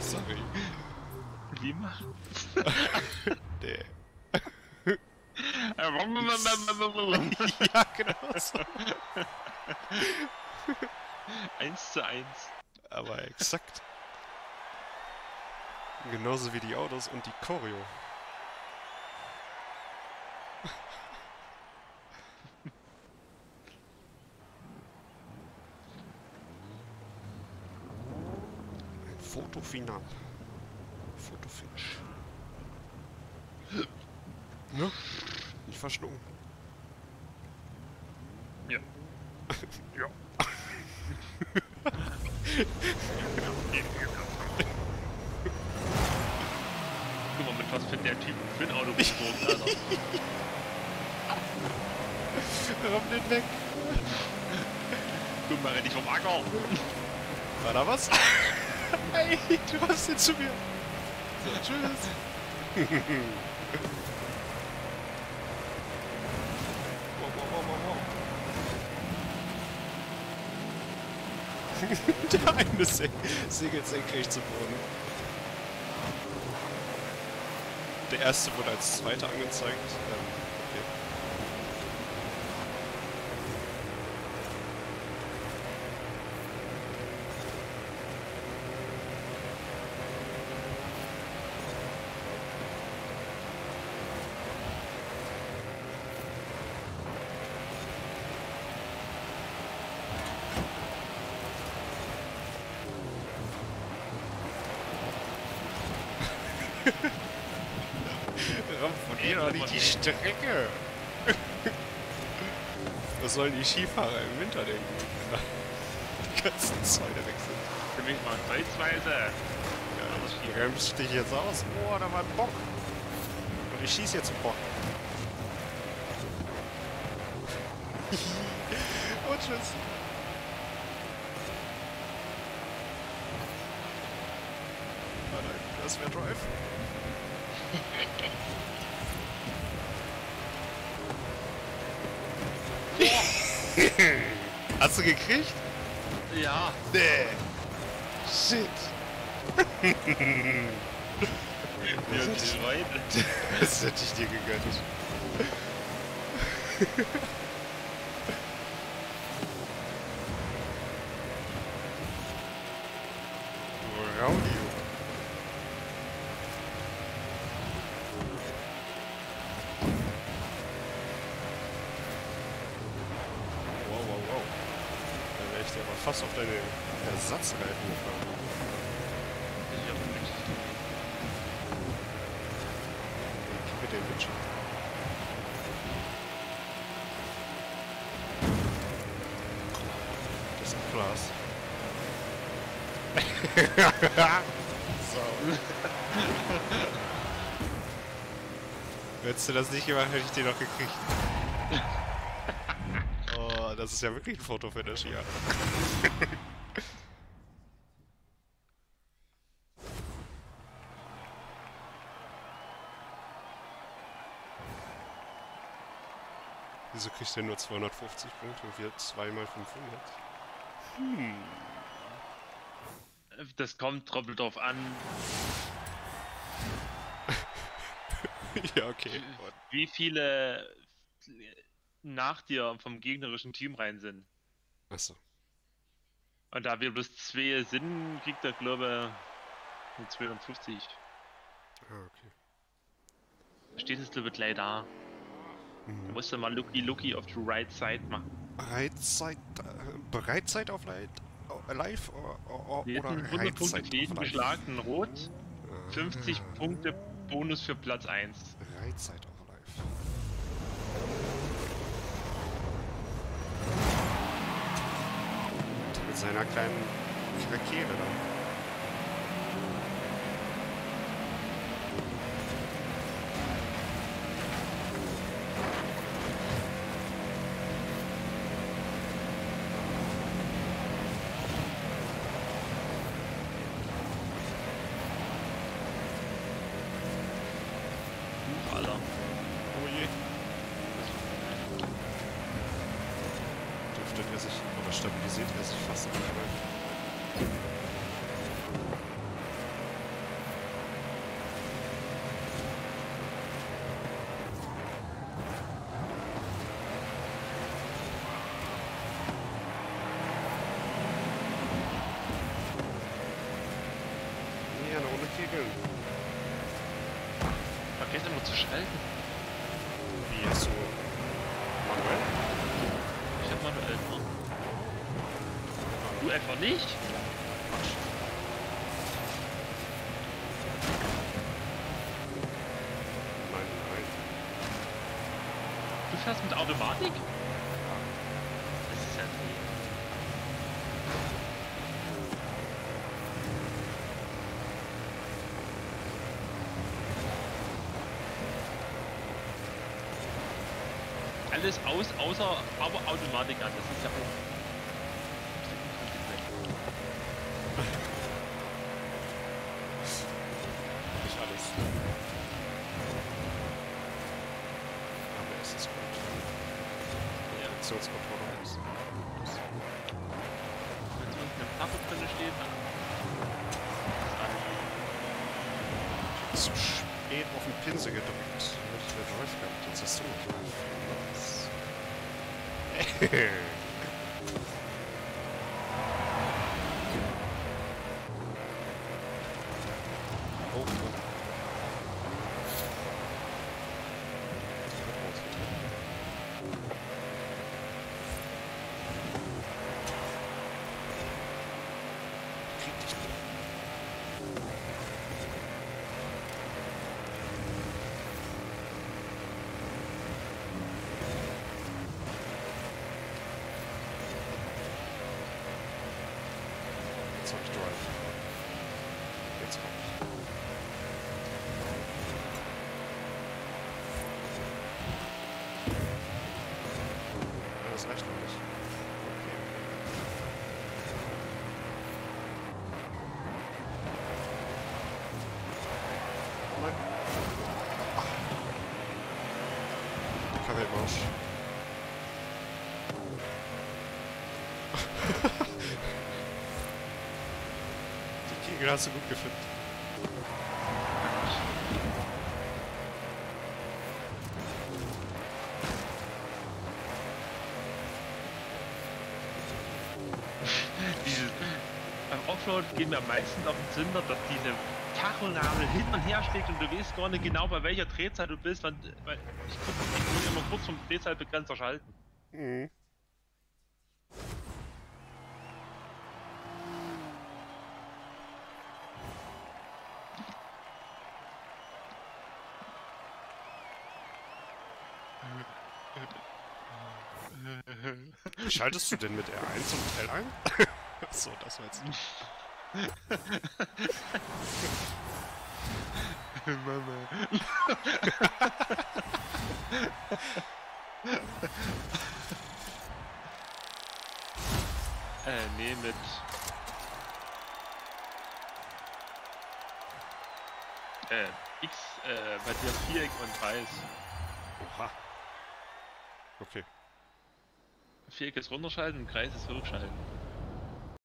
Sorry. Wie macht? Der. Ja, genau so. 1:1. Aber exakt. Genauso wie die Autos und die Choreo. Ein Fotofinal. Fotofinish. Ne? Nicht verschlungen. Ja. Ja. Guck mal, mit was fährt der Typ für ein Auto rumgezogen, Alter. Rammt den weg. Guck mal, renn ich vom Acker. War da was? Hey, du warst jetzt zu mir. So, tschüss. Der eine segelt senkrecht zu Boden. Der erste wurde als zweiter angezeigt. Von hier noch nicht die Strecke. Was sollen die Skifahrer im Winter denken? Die ganzen Zäune wechseln. Für mich mal Zeitweise. Ja, ich bremst dich jetzt aus. Oh, da war ein Bock. Und ich schieß jetzt einen Bock. Und tschüss. Das wäre Drive. Hast du gekriegt? Ja. Nee. Shit. Das hätte ich dir gegönnt. Rowdy. Fast auf deine Ersatzreifen gefahren. Ich hab nichts. Ich mit dem Witsch. Das ist Glas. So. Hättest du das nicht gemacht, hätte ich den noch gekriegt. Das ist ja wirklich ein Foto für das Skier. Wieso kriegt der nur 250 Punkte und wir 2 mal 500? Das kommt doppelt drauf an. Ja, okay. Wie viele nach dir vom gegnerischen Team rein sind. Achso. Und da wir bloß 2 sind, kriegt er, glaube ich, 250. Ah, okay. Steht jetzt, glaube ich, gleich da. Mhm. Da musst du mal Lucky auf die Right Side machen. Right Side? Right Side auf Light? Live? Oder 100 right Punkte side für jeden geschlagenen Rot. 50 Punkte Bonus für Platz 1. Right Side auf Live. Mit seiner kleinen Rakete da. Alter. Oh je. Dürfte er sich, oder stabilisiert er ist fast ja, eine Runde kegeln. Man geht immer zu schnell. Wie hast du? Manuel? Ich hab Manuel gemacht. Du einfach nicht? Nein, nein. Du fährst mit Automatik? Alles aus, außer aber Automatik an, das ist ja auch. Nicht alles. Aber es ist gut. Ja, Reduktionskontrolle ist. Wenn es unten im Tacho drin steht, dann ist alles. Zu spät auf den Pinsel gedrückt. Ich hätte Reif gehabt, jetzt hast du mich oh. Krieg dich nicht. Jetzt hab ich Drive. Jetzt komm ich. Das reicht noch nicht. Okay. Nein. Ach. Kaffeemarsch. Den hast du gut gefilmt. Beim Offroad geht mir am meisten auf den Zünder, dass diese Tachonadel hin und her schlägt und du weißt gar nicht genau, bei welcher Drehzahl du bist, weil ich muss immer kurz vom Drehzahlbegrenzer schalten. Mhm. Wie schaltest du denn mit R1 und L ein? Achso, das war jetzt nicht. Mama. Nee, mit. X, bei dir Viereck und Kreis. Oha. Okay. Viereck ist runterschalten, Kreis ist hochschalten.